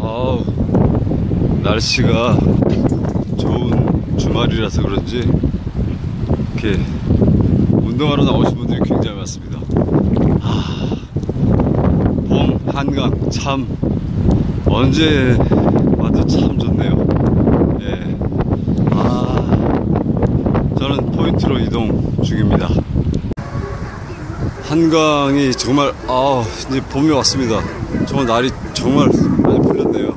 아우, 날씨가 좋은 주말이라서 그런지 이렇게 운동하러 나오신 분들이 굉장히 많습니다. 봄 한강 참 언제 와도 참 좋네요. 예. 저는 포인트로 이동 중입니다. 한강이 정말 이제 봄이 왔습니다. 정말 날이 정말 많이 풀렸네요.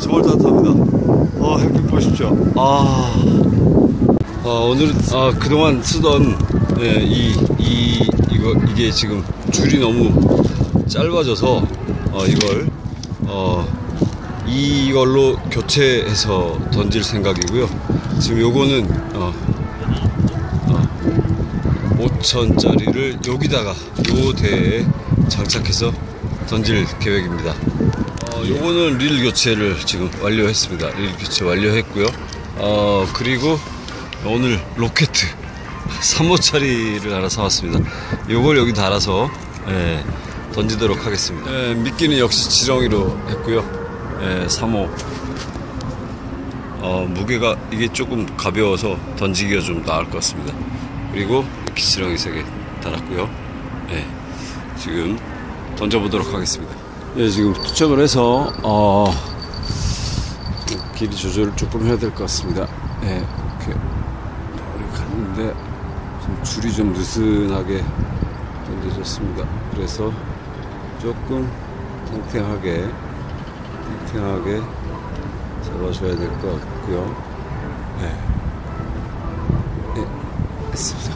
정말 따뜻합니다. 햇빛 보십시오. 오늘 그동안 쓰던 이게 지금 줄이 너무 짧아져서 이걸로 교체해서 던질 생각이고요. 지금 요거는 5,000짜리를 여기다가 요 대에 장착해서 던질 계획입니다. 요거는 릴 교체를 지금 완료했습니다. 릴 교체 완료했고요. 그리고 오늘 로켓 3호짜리를 하나 사왔습니다. 요걸 여기 달아서 던지도록 하겠습니다. 미끼는 역시 지렁이로 했고요. 3호 무게가 이게 조금 가벼워서 던지기가 좀 나을 것 같습니다. 그리고 이렇게 지렁이 3개 달았고요. 지금 던져보도록 하겠습니다. 지금 투척을 해서 길이 조절을 조금 해야 될 것 같습니다. 이렇게 갔는데 좀 줄이 좀 느슨하게 던져졌습니다. 그래서 조금 탱탱하게 잡아줘야 될 것 같고요. 했습니다.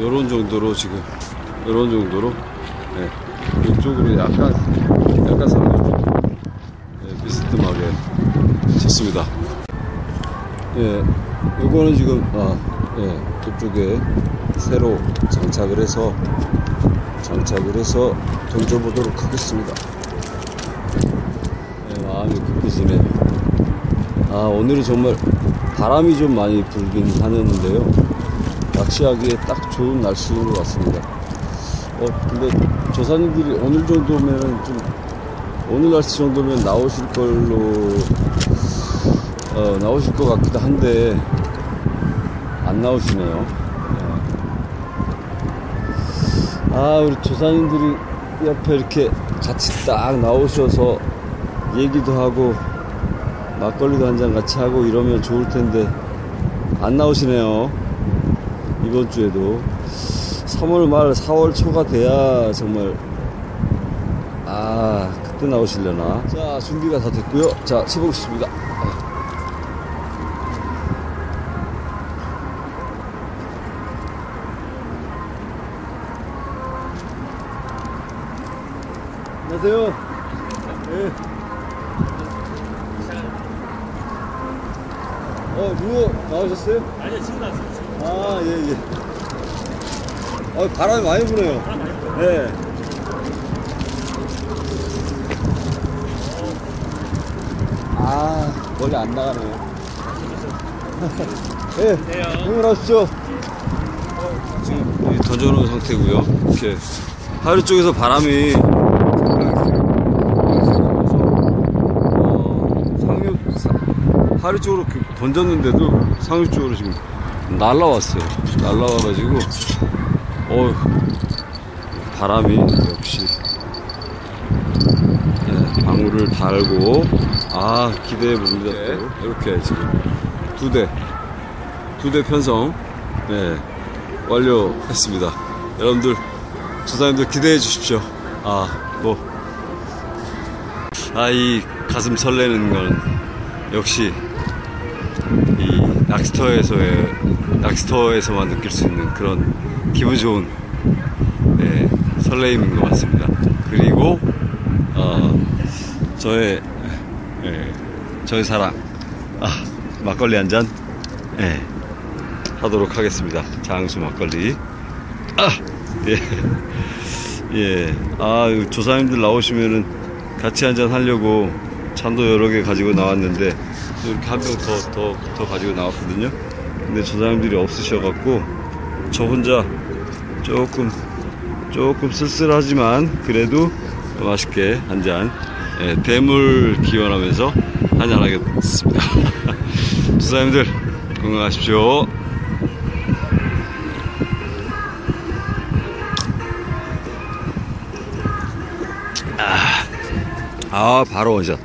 요런 정도로 지금, 이쪽으로 약간 살짝 비스듬하게 쳤습니다. 요거는 지금, 그쪽에 새로 장착을 해서 던져보도록 하겠습니다. 마음이 급해지네. 오늘은 정말 바람이 좀 많이 불긴 하는데요, 낚시하기에 딱 좋은 날씨인 것 같습니다. 근데 조사님들이 오늘 정도면 좀, 오늘 날씨 정도면 나오실 걸로, 나오실 것 같기도 한데 안 나오시네요. 우리 조사님들이 옆에 이렇게 같이 딱 나오셔서 얘기도 하고 막걸리도 한잔 같이 하고 이러면 좋을 텐데 안 나오시네요. 이번 주에도 3월 말 4월 초가 돼야 정말 그때 나오시려나. 자, 준비가 다 됐고요. 자, 쳐보겠습니다. 안녕하세요. 루어 나오셨어요? 아니요, 지금 나왔어요. 예예. 바람이 많이 부네요. 멀리 안 나가네요. 응원하십시오. 지금 던져놓은 상태고요. 이렇게 하류 쪽에서 바람이 하류 쪽으로 던졌는데도 상류 쪽으로 지금 날라왔어요. 날라와가지고 바람이 역시 방울을 달고 기대해 봅니다. 이렇게 지금 두 대 편성 완료했습니다. 여러분들, 조사님들 기대해 주십시오. 이 가슴 설레는 건 역시 이 낚시터에서만 느낄 수 있는 그런 기분 좋은 설레임인 것 같습니다. 그리고 저의 사랑, 막걸리 한잔 하도록 하겠습니다. 장수 막걸리. 조사님들 나오시면은 같이 한잔 하려고 잔도 여러 개 가지고 나왔는데 이렇게 한 병 더 가지고 나왔거든요. 근데 조사님들이 없으셔갖고 저 혼자 조금 쓸쓸하지만 그래도 맛있게 한잔 예, 뱀을 기원하면서 한잔하겠습니다. 주사님들 건강하십시오. 바로 원샷.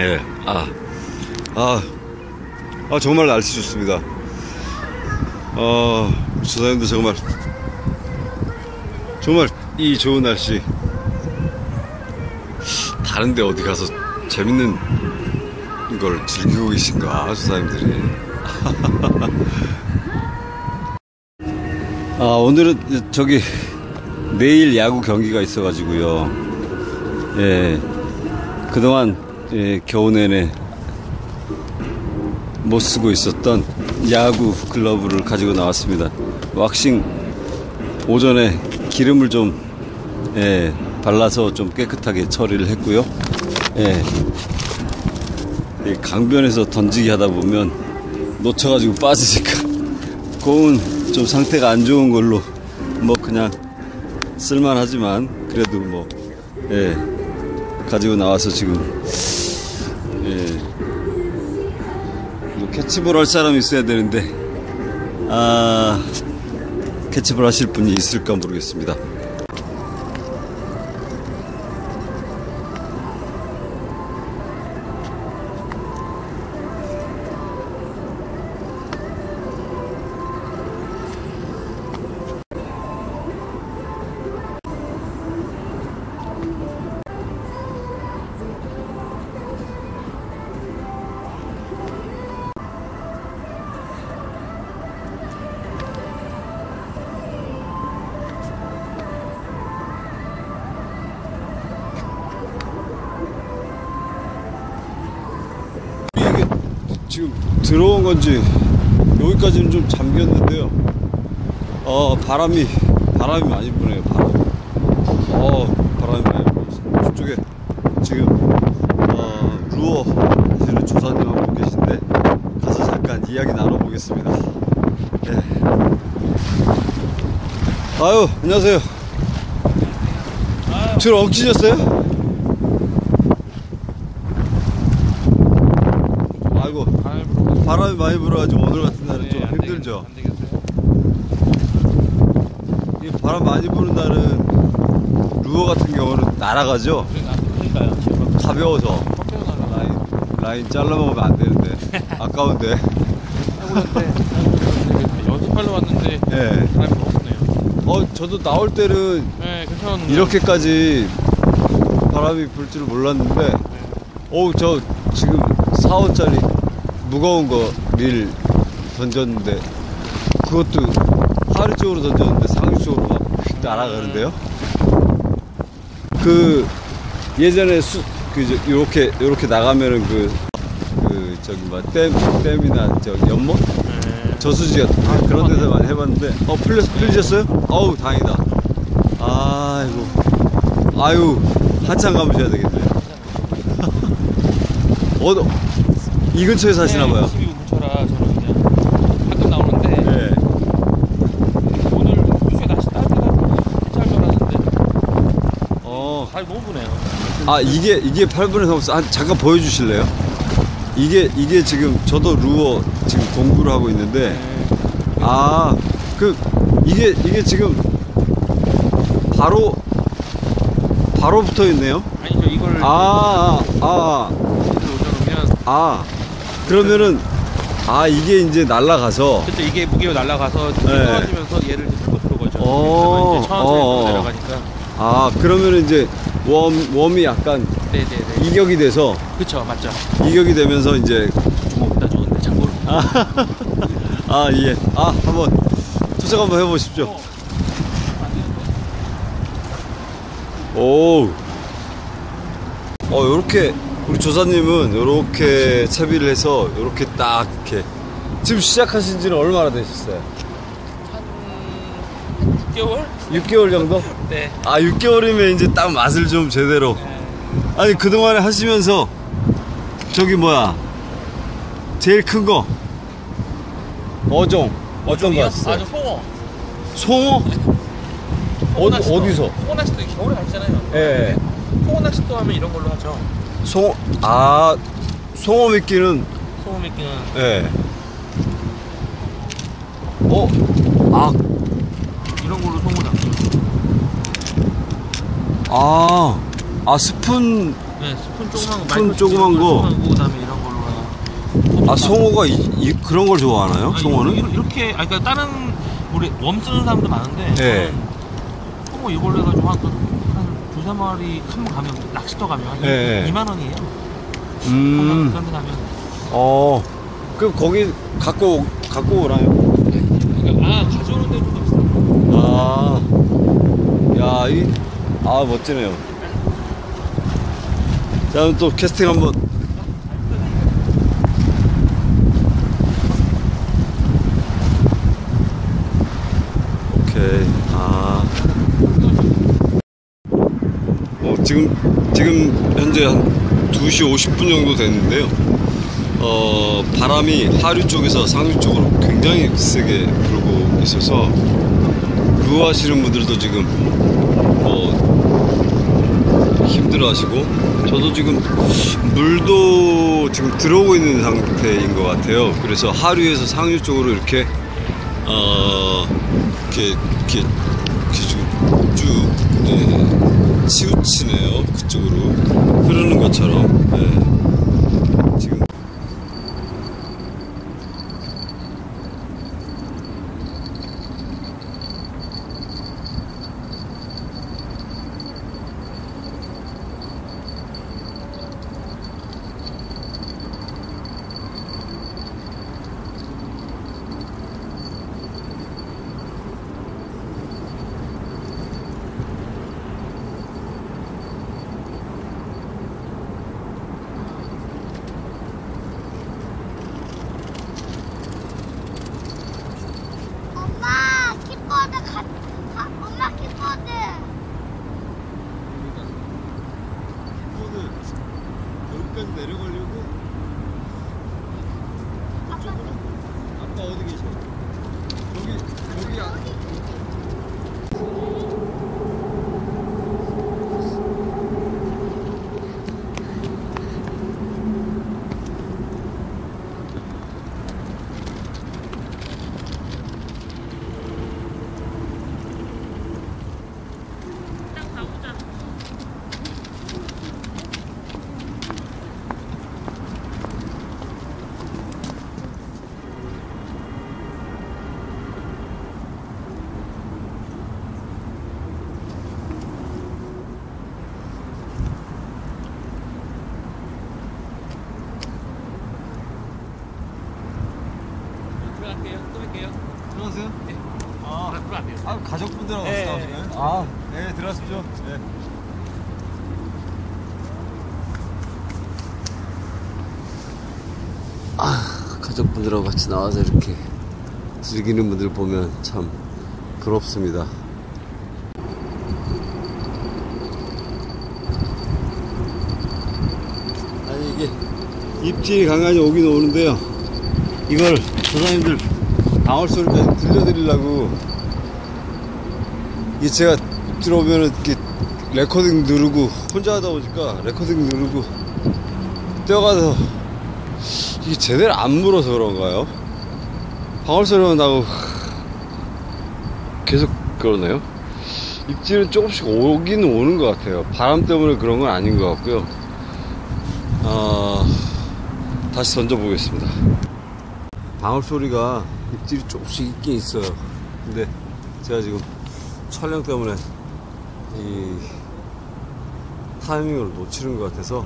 예, 정말 날씨 좋습니다. 주사님들 정말 이 좋은 날씨 다른데 어디 가서 재밌는 걸 즐기고 계신가, 주사님들이. 오늘은 내일 야구 경기가 있어가지고요. 예, 그동안 겨우 내내 못 쓰고 있었던 야구 글러브를 가지고 나왔습니다. 왁싱 오전에 기름을 좀 발라서 좀 깨끗하게 처리를 했고요. 강변에서 던지기 하다 보면 놓쳐가지고 빠지니까 공은 좀 상태가 안 좋은 걸로 그냥 쓸만하지만 그래도 가지고 나와서 지금 캐치볼 할 사람이 있어야 되는데 캐치볼 하실 분이 있을까 모르겠습니다. 지금 들어온 건지 여기까지는 좀 잠겼는데요. 바람이 많이 부네요. 바람이 많이 불어요. 저쪽에 지금 루어 하시는 조사님하고 계신데 가서 잠깐 이야기 나눠보겠습니다. 네. 안녕하세요. 저를 엉키셨어요? 바람이 많이 불어가지고 오늘 같은 날은 좀 힘들죠? 이 바람 많이 부는 날은 루어 같은 경우는 날아가죠? 가벼워서 라인 잘라먹으면 안 되는데 아까운데. 연습하러 왔는데 바람이 불었네요. 저도 나올 때는 이렇게까지 바람이 불 줄 몰랐는데 저 지금 4호짜리 무거운 거 릴 던졌는데 그것도 하류 쪽으로 던졌는데 상류 쪽으로 막 휙 날아가는데요. 그 예전에 요렇게 나가면은 댐이나 연못 저수지 같은 그런 데서 많이 해봤는데 풀리셨어요? 어우 다행이다. 아이고 한참 감으셔야 되겠네요. 이 근처에 사시나봐요. 네, 22근처라 저는 그냥 가끔 나오는데 오늘 주에 날씨 따뜻하고 8분인데 잘 못 보네요. 이게 8분의 3. 잠깐 보여주실래요? 이게 지금 저도 루어 지금 공부를 하고 있는데 이게 지금 바로 붙어 있네요. 아니죠, 이걸 그러면은 이게 이제 날아가서 그쵸, 이게 무게로 날아가서 떨어지면서 얘를 풀고 들어오죠. 천천히 내려가니까 그러면은 이제 웜이 약간 이격이 돼서 그쵸 맞죠. 이격이 되면서 이제 주먹보다 좋은데 참고로 한번 투석 한번 해보십시오. 요렇게 우리 조사님은 요렇게 채비를 해서 요렇게 딱 이렇게. 지금 시작하신 지는 얼마나 되셨어요? 한 6개월? 6개월 정도? 네. 6개월이면 이제 딱 맛을 좀 제대로. 아니 그동안에 하시면서 제일 큰 거 어종 어떤 거 같았어요? 송어. 송어? 어디서? 송어 낚시도 겨울에 가시잖아요. 송어낚시도 하면 이런 걸로 하죠. 송어미끼는? 송어미끼는. 네. 어? 아. 이런 걸로 송어낚시. 아, 스푼. 네, 스푼 조그만 거. 그 다음에 이런 걸로. 아, 송어가 그런 걸 좋아하나요? 아니, 송어는? 이렇게, 아니, 그러니까 다른, 우리 웜 쓰는 사람도 많은데. 네. 송어 이걸로 해가지고 한 2~3마리 한번 가면, 낚시터 가면. 네. 2만 원이에요. 그런데 가면. 그럼 거기 갖고 오나요? 가져오는데 좀 비싼 거. 멋지네요. 자, 그럼 또 캐스팅 한번. 지금 현재 한 2시 50분 정도 됐는데요. 바람이 하류 쪽에서 상류 쪽으로 굉장히 세게 불고 있어서 루어하시는 분들도 지금 힘들어하시고, 저도 지금 물도 지금 들어오고 있는 상태인 것 같아요. 그래서 하류에서 상류 쪽으로 이렇게 쭉 치우치네요. 그쪽으로 흐르는 것처럼. 네. 지금 내려가려고. 아빠 어디 계셔? 여기야. 들어가세요? 네. 앞으로 안 돼요. 가족분들하고 같이 나오시나요? 네, 들어가십시오. 네. 가족분들하고 같이 나와서 이렇게 즐기는 분들 보면 참 부럽습니다. 아니, 이게 입질이 강아지 오긴 오는데요. 이걸 조사님들 방울 소리까지 들려드리려고, 이게 제가 들어오면은 이렇게 레코딩 누르고 혼자 하다 보니까 레코딩 누르고 뛰어가서 이게 제대로 안 물어서 그런가요? 방울 소리만 나고 계속 그러네요. 입질은 조금씩 오긴 오는 것 같아요. 바람 때문에 그런 건 아닌 것 같고요. 다시 던져보겠습니다. 방울 소리가 입질이 조금씩 있긴 있어요. 근데 제가 지금 촬영 때문에 이 타이밍을 놓치는 것 같아서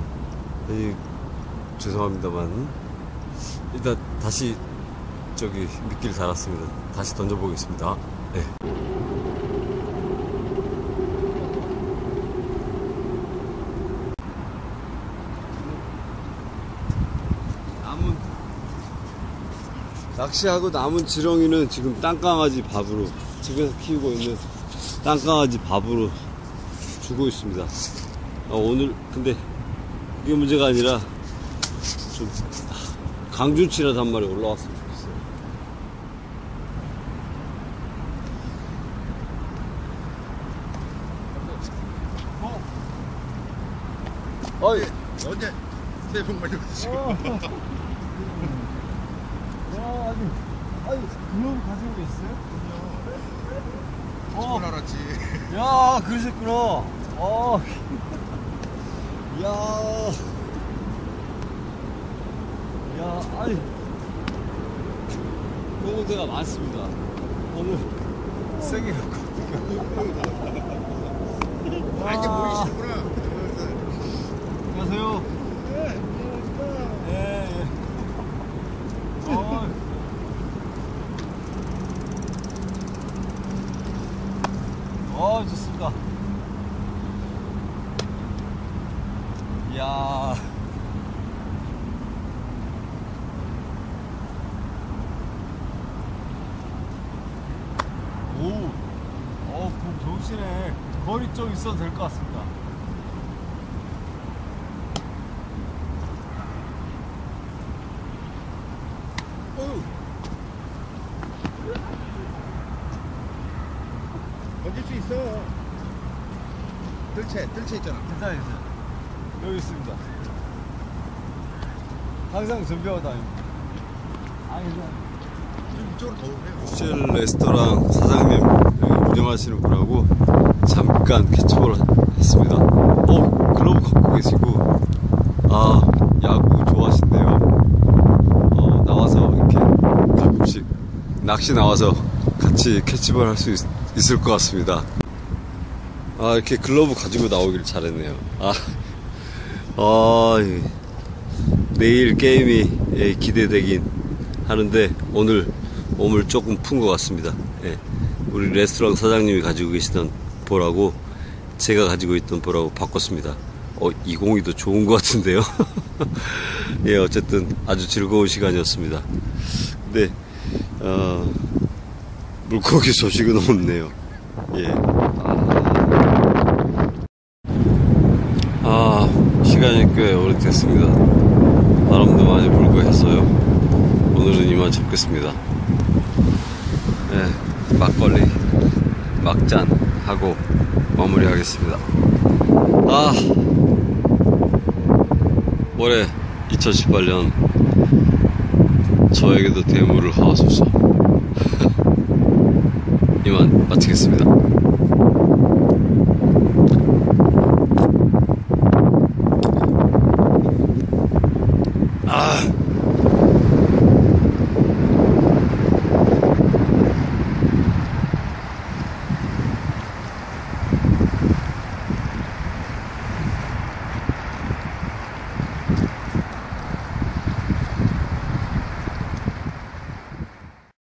죄송합니다만, 일단 다시 저기 미끼를 달았습니다. 다시 던져보겠습니다. 네. 낚시하고 남은 지렁이는 지금 땅강아지 밥으로, 집에서 키우고 있는 땅강아지 밥으로 주고 있습니다. 오늘 근데 이게 문제가 아니라 좀 강준치라도 한 마리 올라왔으면 좋겠어요. 어이, 언제 새해 복 많이 받으시고. 와, 아니, 그런 가지고 계셨어요? 그럼요. 어, 알았지. 야, 그러셨구나. 어, 야, 아니, 좋은 데가 많습니다. 오늘 세게 갖고 왔네요. 아, 이제 보이시는구나. 안녕하세요. 예, 예. 어, 좋습니다. 이야. 오, 그럼 정신에 거리 좀 있어도 될 것 같습니다. 던질 수 있어. 뜰채 있잖아. 괜찮아요, 괜찮아요. 여기 있습니다. 항상 준비하고 다닙니다. 아, 괜찮아요. 호텔 레스토랑 사장님 운영하시는 분하고 잠깐 캐치볼 했습니다. 글러브 갖고 계시고, 아, 야구 좋아하신대요. 나와서 이렇게 가끔씩 낚시 나와서 같이 캐치볼 할 수 있을 것 같습니다. 아, 이렇게 글러브 가지고 나오길 잘했네요. 내일 게임이 기대되긴 하는데 오늘 몸을 조금 푼 것 같습니다. 예. 우리 레스토랑 사장님이 가지고 계시던 볼하고 제가 가지고 있던 볼하고 바꿨습니다. 이 공이 더 좋은 것 같은데요. 예, 어쨌든 아주 즐거운 시간이었습니다. 근데 물고기 소식은 없네요. 예. 시간이 꽤 오래됐습니다. 바람도 많이 불고 했어요. 오늘은 이만 접겠습니다. 예, 막걸리 막잔 하고 마무리하겠습니다. 올해 2018년 저에게도 대물을 하소서. 이만 마치겠습니다.